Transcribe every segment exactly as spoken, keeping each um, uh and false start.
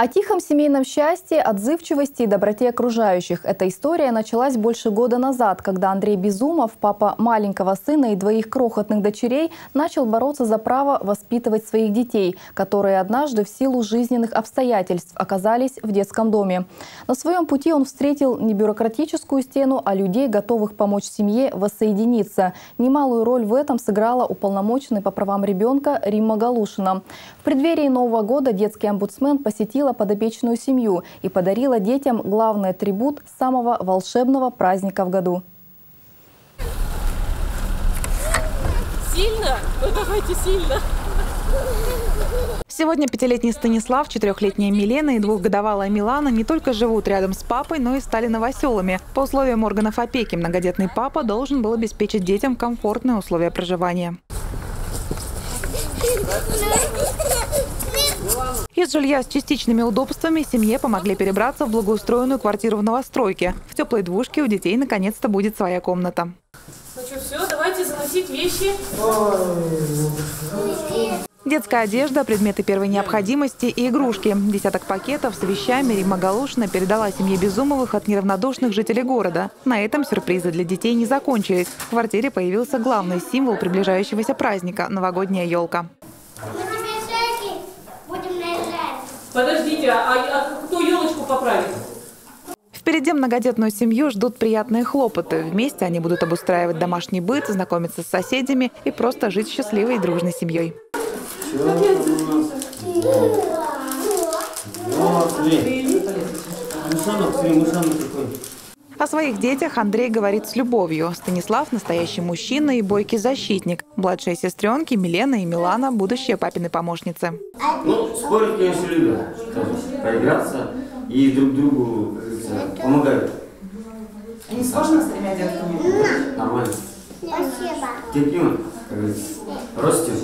О тихом семейном счастье, отзывчивости и доброте окружающих. Эта история началась больше года назад, когда Андрей Безумов, папа маленького сына и двоих крохотных дочерей, начал бороться за право воспитывать своих детей, которые однажды в силу жизненных обстоятельств оказались в детском доме. На своем пути он встретил не бюрократическую стену, а людей, готовых помочь семье воссоединиться. Немалую роль в этом сыграла уполномоченный по правам ребенка Римма Галушина. В преддверии Нового года детский омбудсмен посетила подопечную семью и подарила детям главный атрибут самого волшебного праздника в году. Сильно? Ну давайте сильно! Сегодня пятилетний Станислав, четырехлетняя Милена и двухгодовалая Милана не только живут рядом с папой, но и стали новоселами. По условиям органов опеки многодетный папа должен был обеспечить детям комфортные условия проживания. Из жилья с частичными удобствами семье помогли перебраться в благоустроенную квартиру в новостройке. В теплой двушке у детей наконец-то будет своя комната. Ну что, все, давайте заносить вещи. Детская одежда, предметы первой необходимости и игрушки. Десяток пакетов с вещами Римма Галушина передала семье Безумовых от неравнодушных жителей города. На этом сюрпризы для детей не закончились. В квартире появился главный символ приближающегося праздника – новогодняя елка. Подождите, а, а кто елочку поправит? Впереди многодетную семью ждут приятные хлопоты. Вместе они будут обустраивать домашний быт, знакомиться с соседями и просто жить счастливой и дружной семьей. О своих детях Андрей говорит с любовью. Станислав – настоящий мужчина и бойкий защитник. Младшие сестренки Милена и Милана – будущие папины помощницы. Ну, спорить, конечно, любят. Поиграться и друг другу помогают. А не сложно с тремя детками? Нормально. Спасибо. Терпимо. Ростим.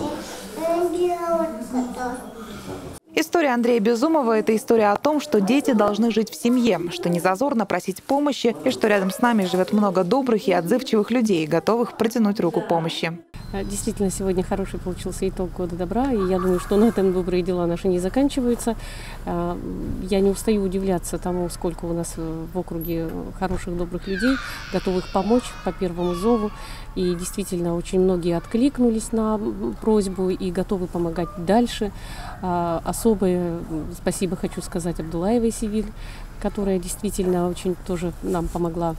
История Андрея Безумова – это история о том, что дети должны жить в семье, что не зазорно просить помощи и что рядом с нами живет много добрых и отзывчивых людей, готовых протянуть руку помощи. Действительно, сегодня хороший получился итог года добра, и я думаю, что на этом добрые дела наши не заканчиваются. Я не устаю удивляться тому, сколько у нас в округе хороших, добрых людей, готовых помочь по первому зову. И действительно, очень многие откликнулись на просьбу и готовы помогать дальше. Особое спасибо хочу сказать Абдуллаевой Севиль, которая действительно очень тоже нам помогла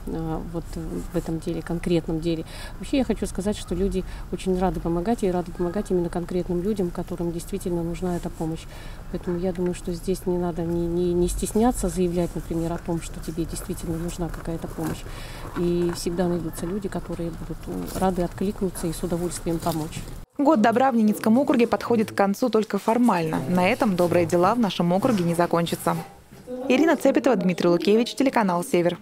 вот в этом деле, конкретном деле. Вообще я хочу сказать, что люди очень рады помогать и рады помогать именно конкретным людям, которым действительно нужна эта помощь. Поэтому я думаю, что здесь не надо не, не, не стесняться заявлять, например, о том, что тебе действительно нужна какая-то помощь. И всегда найдутся люди, которые будут рады откликнуться и с удовольствием помочь. Год добра в Ненецком округе подходит к концу только формально. На этом добрые дела в нашем округе не закончатся. Ирина Цепетова, Дмитрий Лукевич, телеканал Север.